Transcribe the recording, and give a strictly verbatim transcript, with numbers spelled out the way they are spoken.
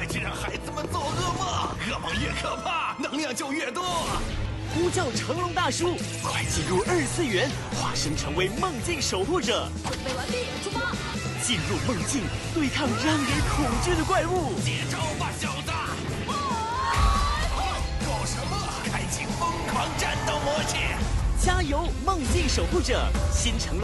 还是让孩子们做噩梦，噩梦越可怕，能量就越多。呼叫成龙大叔，快进入二次元，化身成为梦境守护者。准备完毕，出发！进入梦境，对抗让人恐惧的怪物。接招吧，小子！搞什么？开启疯狂战斗模式！加油，梦境守护者！新成。